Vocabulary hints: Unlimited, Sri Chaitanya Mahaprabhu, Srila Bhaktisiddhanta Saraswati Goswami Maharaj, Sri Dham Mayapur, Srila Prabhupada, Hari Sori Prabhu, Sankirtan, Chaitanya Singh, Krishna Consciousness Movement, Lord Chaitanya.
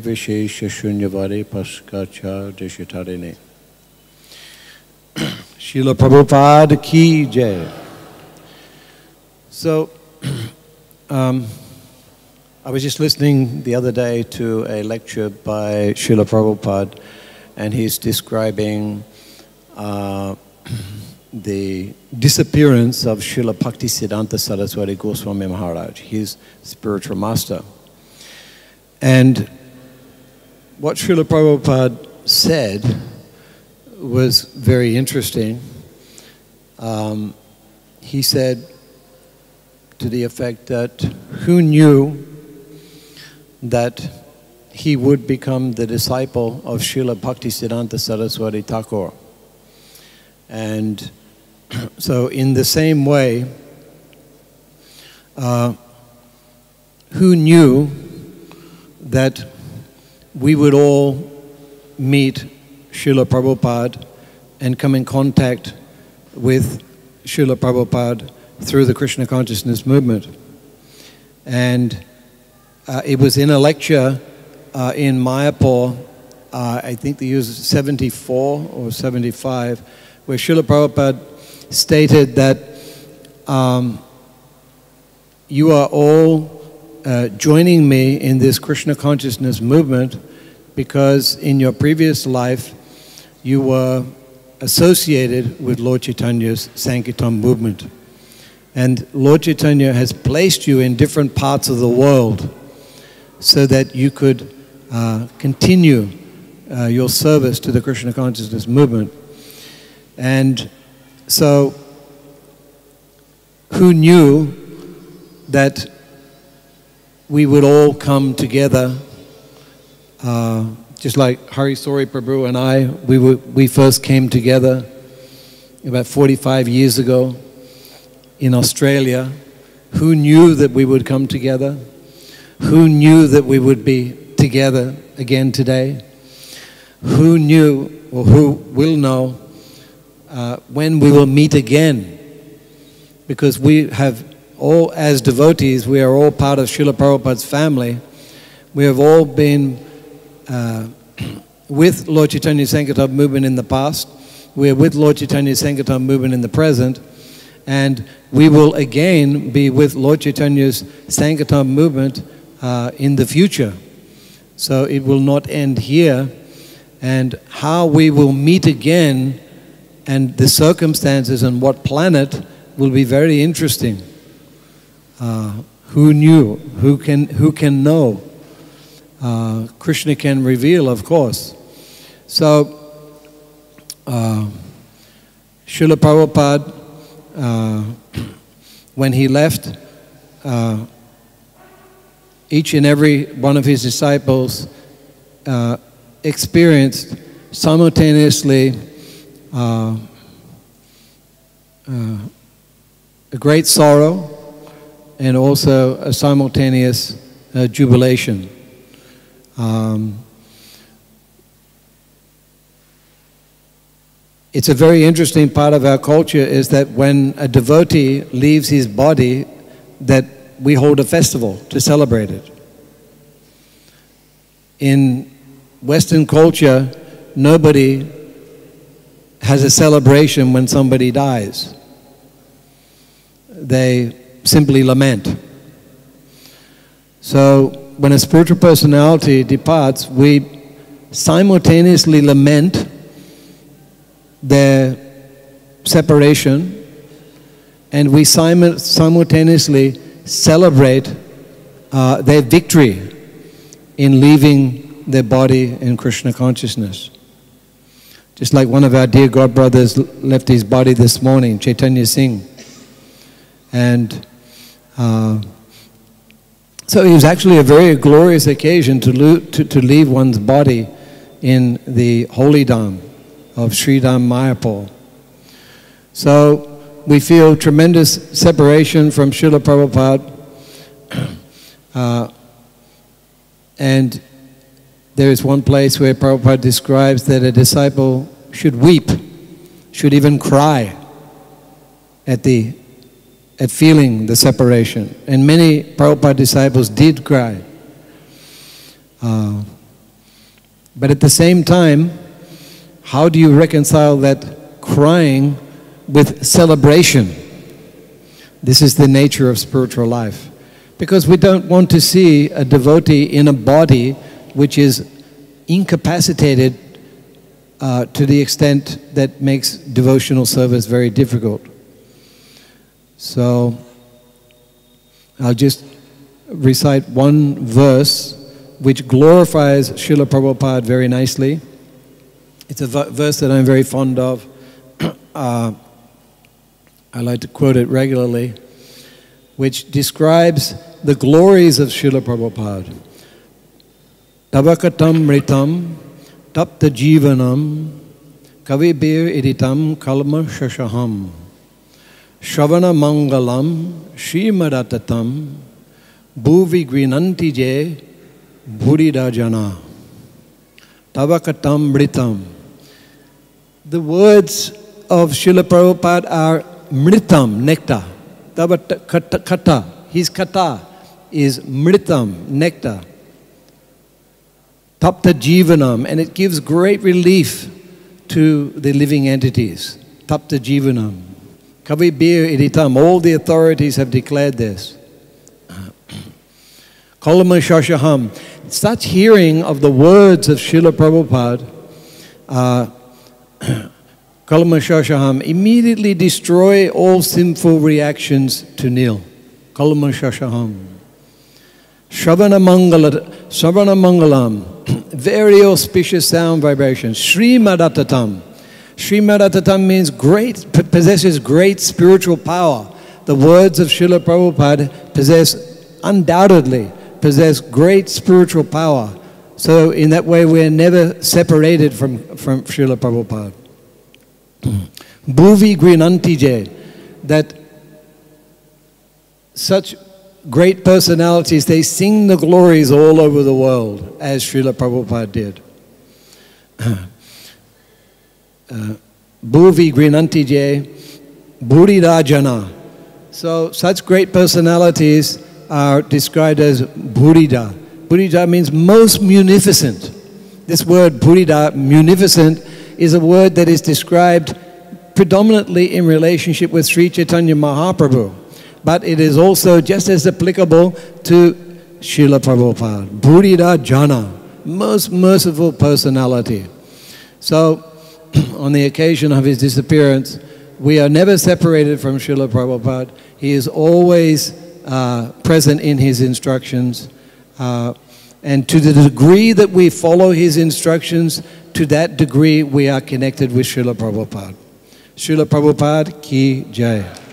Vishesha Shunyavare Paskacha Deshitarene. Srila Prabhupada ki jai. So, I was just listening the other day to a lecture by Srila Prabhupada, and he's describing the disappearance of Srila Bhaktisiddhanta Saraswati Goswami Maharaj, his spiritual master. And what Srila Prabhupada said was very interesting. He said to the effect that who knew that he would become the disciple of Srila Bhaktisiddhanta Saraswati Thakur. And so in the same way, who knew that we would all meet Srila Prabhupada and come in contact with Srila Prabhupada through the Krishna Consciousness Movement. And it was in a lecture in Mayapur, I think the year was 74 or 75, where Srila Prabhupada stated that you are all joining me in this Krishna Consciousness Movement because in your previous life you were associated with Lord Chaitanya's Sankirtan movement. And Lord Chaitanya has placed you in different parts of the world so that you could continue your service to the Krishna Consciousness Movement. And so, who knew that we would all come together, just like Hari Sori Prabhu and I, we first came together about 45 years ago in Australia. Who knew that we would come together? Who knew that we would be together again today? Who knew, or who will know, when we will meet again? Because we have all, as devotees, we are all part of Srila Prabhupada's family. We have all been with Lord Chaitanya Sankirtan movement in the past. We are with Lord Chaitanya Sankirtan movement in the present. And we will again be with Lord Chaitanya's Sankirtan movement in the future. So it will not end here. And how we will meet again and the circumstances and what planet will be very interesting. Who knew? Who can know? Krishna can reveal, of course. So, Srila Prabhupada, when he left, each and every one of his disciples experienced simultaneously a great sorrow, and also a simultaneous jubilation. It's a very interesting part of our culture is that when a devotee leaves his body, that we hold a festival to celebrate it. In Western culture, nobody has a celebration when somebody dies. They simply lament. So when a spiritual personality departs, we simultaneously lament their separation, and we simultaneously celebrate their victory in leaving their body in Krishna consciousness. Just like one of our dear God brothers left his body this morning, Chaitanya Singh. And so it was actually a very glorious occasion to leave one's body in the holy Dham of Sri Dham Mayapur. So we feel tremendous separation from Srila Prabhupada. And there is one place where Prabhupada describes that a disciple should weep, should even cry at feeling the separation. And many Prabhupada disciples did cry. But at the same time, how do you reconcile that crying with celebration? This is the nature of spiritual life. Because we don't want to see a devotee in a body which is incapacitated to the extent that makes devotional service very difficult. So, I'll just recite one verse which glorifies Srila Prabhupada very nicely. It's a verse that I'm very fond of. I like to quote it regularly, which describes the glories of Srila Prabhupada. Tavakatam ritam tapta jivanam kavibir iditam kalma shashaham shavana mangalam shrimadatatam bhuvi grinanti je bhurida jana. Tavakatam mritam. The words of Srila Prabhupada are mritam, nectar. Tavakatam, his kata is mritam, nectar. Tapta jivanam, and it gives great relief to the living entities. Tapta jivanam. Kavibir iditam, all the authorities have declared this. Kalma shashaham. Such hearing of the words of Srila Prabhupada, Kalma shashaham, immediately destroy all sinful reactions to nil. Kalma shashaham. Shavana mangalam, very auspicious sound vibration. Shrimadattatam. Shrimadattatam means great, possesses great spiritual power. The words of Srila Prabhupada undoubtedly possess great spiritual power. So in that way we're never separated from Srila Prabhupada. Bhuvi grinantije, that such great personalities, they sing the glories all over the world, as Srila Prabhupada did. Bhuvi grinantije bhuridajana. So such great personalities are described as Bhurida. Bhurida means most munificent. This word Bhurida, munificent, is a word that is described predominantly in relationship with Sri Chaitanya Mahaprabhu. But it is also just as applicable to Srila Prabhupada. Bhurida Jana, most merciful personality. So, on the occasion of his disappearance, we are never separated from Srila Prabhupada. He is always present in his instructions, and to the degree that we follow his instructions, to that degree we are connected with Srila Prabhupada. Srila Prabhupada ki jai.